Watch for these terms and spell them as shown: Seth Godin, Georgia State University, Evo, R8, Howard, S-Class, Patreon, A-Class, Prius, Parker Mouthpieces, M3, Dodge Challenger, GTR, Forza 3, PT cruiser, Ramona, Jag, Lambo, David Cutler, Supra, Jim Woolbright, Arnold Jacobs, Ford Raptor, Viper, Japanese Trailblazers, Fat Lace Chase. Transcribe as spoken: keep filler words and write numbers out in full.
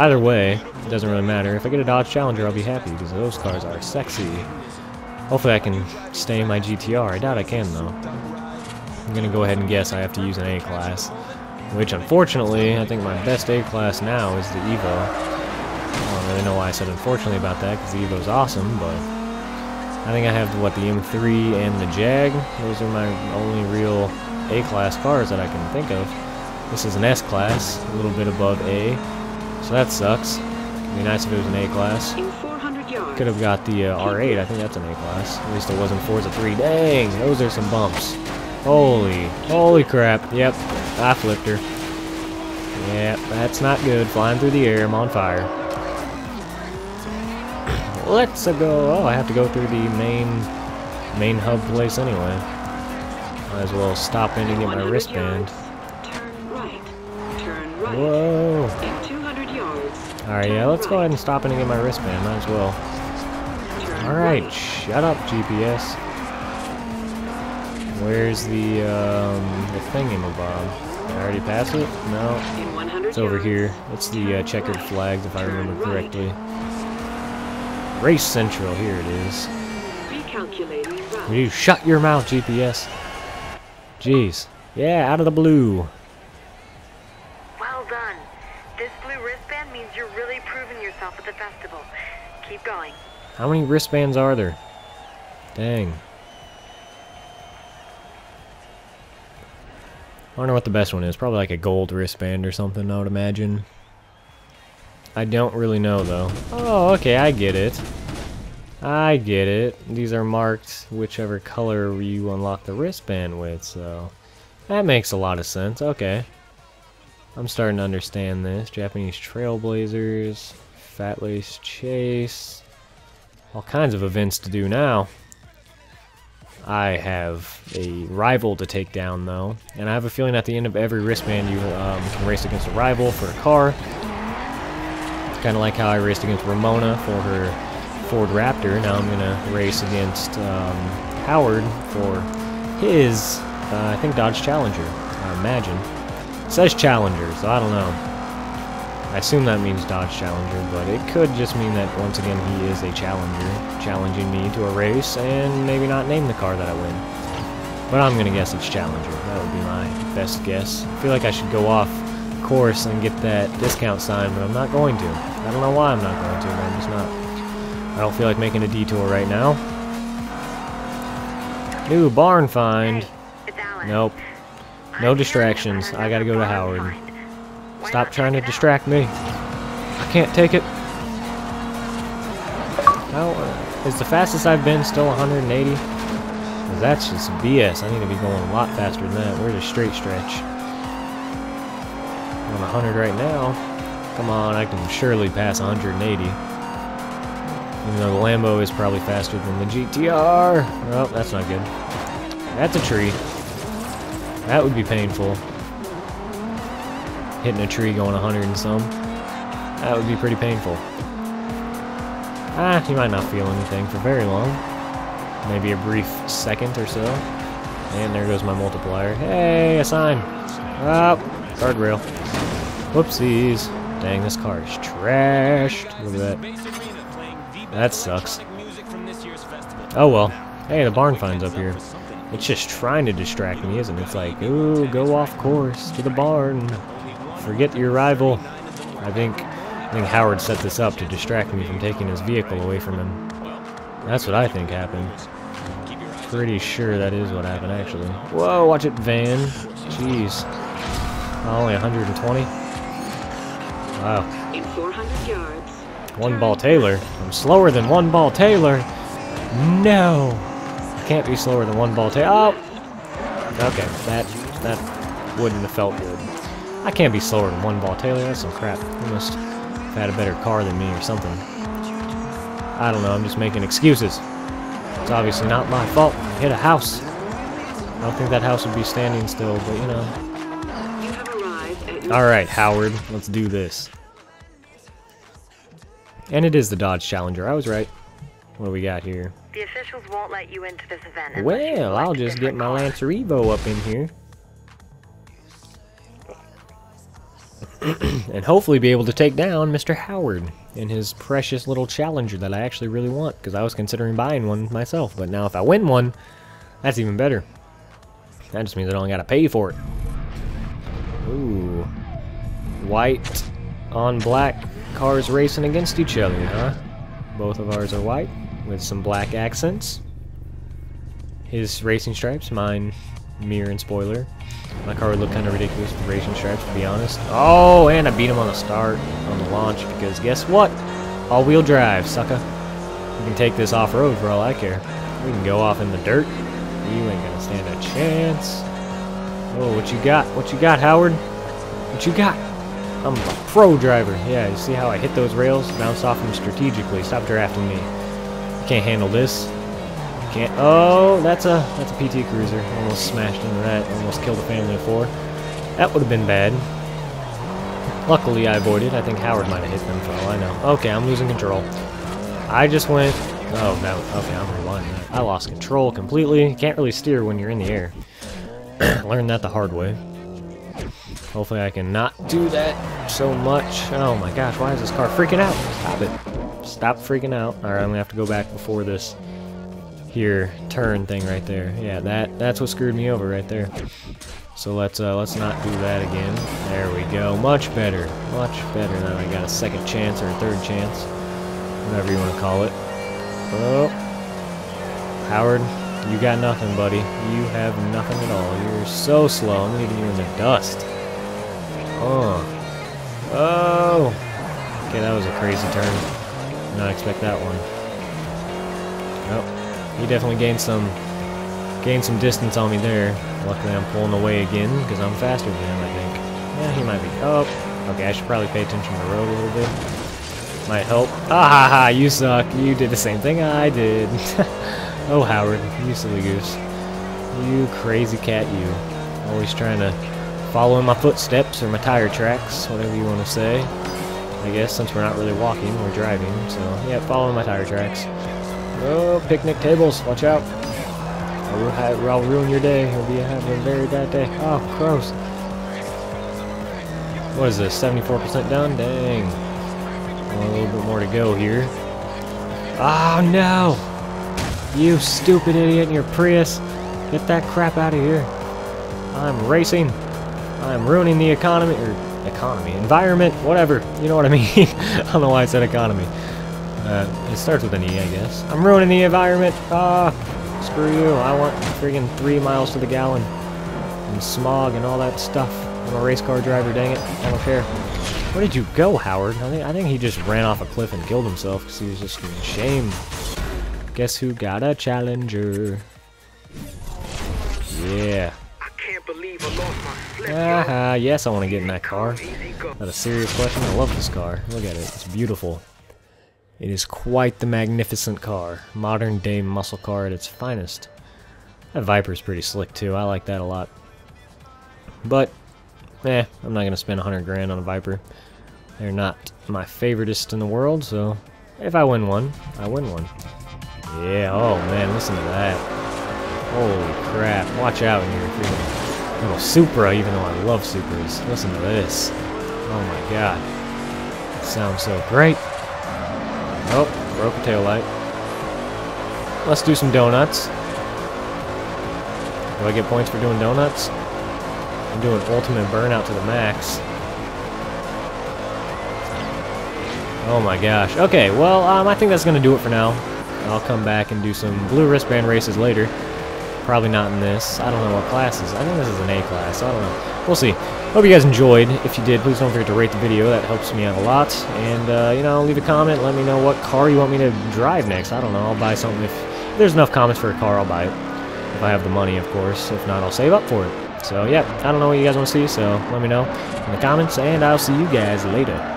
Either way, it doesn't really matter. If I get a Dodge Challenger, I'll be happy, because those cars are sexy. Hopefully I can stay in my G T R. I doubt I can, though. I'm going to go ahead and guess I have to use an A-Class, which, unfortunately, I think my best A-Class now is the Evo. I don't really know why I said unfortunately about that, because the Evo's awesome, but... I think I have, what, the M three and the Jag. Those are my only real A-Class cars that I can think of. This is an S-Class, a little bit above A, so that sucks. It'd be nice if it was an A-Class. Could have got the uh, R eight, I think that's an A-Class. At least it wasn't Forza three. Dang, those are some bumps. Holy, holy crap. Yep, I flipped her. Yep, that's not good. Flying through the air, I'm on fire. Let's go. Oh, I have to go through the main main hub place anyway. Might as well stop in and get my wristband. Turn right. Turn right. Whoa. In two hundred yards. All right, yeah, let's go ahead and stop in and get my wristband. Might as well. All right, right. Shut up, G P S. Where's the um, the thingamabob? Did I already pass it? No. It's over here. It's the uh, checkered right. flags, if I remember correctly. Right. Race Central, here it is. Will you shut your mouth, G P S? Jeez. Yeah, out of the blue. Well done. This blue wristband means you're really proving yourself at the festival. Keep going. How many wristbands are there? Dang. I wonder what the best one is. Probably like a gold wristband or something, I would imagine. I don't really know, though. Oh, okay, I get it. I get it. These are marked whichever color you unlock the wristband with, so... that makes a lot of sense. Okay. I'm starting to understand this. Japanese Trailblazers, Fat Lace Chase... all kinds of events to do now. I have a rival to take down, though. And I have a feeling at the end of every wristband you um, can race against a rival for a car. Kind of like how I raced against Ramona for her Ford Raptor. Now I'm going to race against um, Howard for his, uh, I think, Dodge Challenger, I imagine. It says Challenger, so I don't know. I assume that means Dodge Challenger, but it could just mean that, once again, he is a challenger, challenging me to a race, and maybe not name the car that I win. But I'm going to guess it's Challenger. That would be my best guess. I feel like I should go off course and get that discount sign, but I'm not going to. I don't know why I'm not going to, but I'm just not. I don't feel like making a detour right now. New barn find. Nope. No distractions. I gotta go to Howard. Stop trying to distract me. I can't take it. How is the fastest I've been still one hundred eighty? Well, that's just B S. I need to be going a lot faster than that. Where's a straight stretch? I'm one hundred right now. Come on, I can surely pass one hundred eighty. Even though the Lambo is probably faster than the G T R. Oh, that's not good. That's a tree. That would be painful. Hitting a tree going one hundred and some. That would be pretty painful. Ah, you might not feel anything for very long. Maybe a brief second or so. And there goes my multiplier. Hey, a sign. Up. Oh, guardrail. Whoopsies. Dang, this car is trashed. Look at that. That sucks. Oh well. Hey, the barn find's up here. It's just trying to distract me, isn't it? It's like, ooh, go off course to the barn. Forget your rival. I think, I think Howard set this up to distract me from taking his vehicle away from him. That's what I think happened. Pretty sure that is what happened, actually. Whoa, watch it, van. Jeez. Only one hundred twenty. Wow. In four hundred yards. One Ball Taylor. I'm slower than One Ball Taylor. No. I can't be slower than One Ball Taylor. Oh. Okay. That that wouldn't have felt good. I can't be slower than One Ball Taylor. That's some crap. You must have had a better car than me or something. I don't know. I'm just making excuses. It's obviously not my fault. I hit a house. I don't think that house would be standing still, but you know. Alright, Howard, let's do this. And it is the Dodge Challenger, I was right. What do we got here? The officials won't let you into this event. Well, I'll just get my Lancer Evo up in here. and hopefully be able to take down Mister Howard and his precious little Challenger that I actually really want, because I was considering buying one myself. But now if I win one, that's even better. That just means I don't gotta pay for it. Ooh. White on black cars racing against each other, huh? Both of ours are white with some black accents. His racing stripes, mine mirror and spoiler. My car would look kind of ridiculous with racing stripes, to be honest. Oh, and I beat him on the start, on the launch, because guess what? All-wheel drive, sucker. You can take this off-road for all I care. We can go off in the dirt. You ain't gonna stand a chance. Oh, what you got? What you got, Howard? What you got? I'm a pro driver. Yeah, you see how I hit those rails? Bounce off them strategically. Stop drafting me. You can't handle this. Can't. Oh, that's a that's a P T cruiser. Almost smashed into that. Almost killed a family of four. That would have been bad. Luckily, I avoided. I think Howard might have hit them for all I know. Okay, I'm losing control. I just went. Oh no. Okay, I'm rewinding that. I lost control completely. Can't really steer when you're in the air. Learned that the hard way. Hopefully, I can not do that so much. Oh my gosh, why is this car freaking out? Stop it. Stop freaking out. All right, I'm gonna have to go back before this. Here, turn thing right there. Yeah, that that's what screwed me over right there. So let's uh, let's not do that again. There we go. Much better. Much better. Now I got a second chance or a third chance, whatever you want to call it. Oh, Howard, you got nothing, buddy. You have nothing at all. You're so slow. I'm leaving you in the dust. Oh, oh. Okay, that was a crazy turn. Did not expect that one. Nope. He definitely gained some gained some distance on me there. Luckily, I'm pulling away again because I'm faster than him, I think. Yeah, he might be. Oh, okay. I should probably pay attention to the road a little bit. Might help. Ah ha ha! You suck. You did the same thing I did. Oh, Howard, you silly goose. You crazy cat, you. Always trying to follow in my footsteps or my tire tracks, whatever you want to say. I guess since we're not really walking, we're driving. So yeah, following my tire tracks. Oh, picnic tables, watch out. I'll, I'll ruin your day. You'll be having a very bad day. Oh, gross. What is this, seventy-four percent down? Dang. A little bit more to go here. Oh, no! You stupid idiot in your Prius. Get that crap out of here. I'm racing. I'm ruining the economy, or economy, environment, whatever. You know what I mean? I don't know why I said economy. Uh, it starts with an E, I guess. I'm ruining the environment. Ah, screw you. I want friggin' three miles to the gallon and smog and all that stuff. I'm a race car driver, dang it. I don't care. Where did you go, Howard? I think, I think he just ran off a cliff and killed himself because he was just in shame. Guess who got a Challenger? Yeah. Ah, uh, yes, I want to get in that car. Not a serious question. I love this car. Look at it. It's beautiful. It is quite the magnificent car. Modern day muscle car at its finest. That Viper's pretty slick too. I like that a lot. But, eh, I'm not going to spend a hundred grand on a Viper. They're not my favoriteest in the world, so if I win one, I win one. Yeah, oh man, listen to that. Holy crap. Watch out in your freaking little Supra, even though I love Supras. Listen to this. Oh my god. Sounds so great. Oh, broke a tail light. Let's do some donuts. Do I get points for doing donuts? I'm doing ultimate burnout to the max. Oh my gosh. Okay, well, um, I think that's going to do it for now. I'll come back and do some blue wristband races later. Probably not in this. I don't know what class is. I think this is an A-Class. I don't know. We'll see. Hope you guys enjoyed. If you did, please don't forget to rate the video. That helps me out a lot. And, uh, you know, leave a comment. Let me know what car you want me to drive next. I don't know. I'll buy something. If, if there's enough comments for a car, I'll buy it. If I have the money, of course. If not, I'll save up for it. So, yeah. I don't know what you guys want to see, so let me know in the comments. And I'll see you guys later.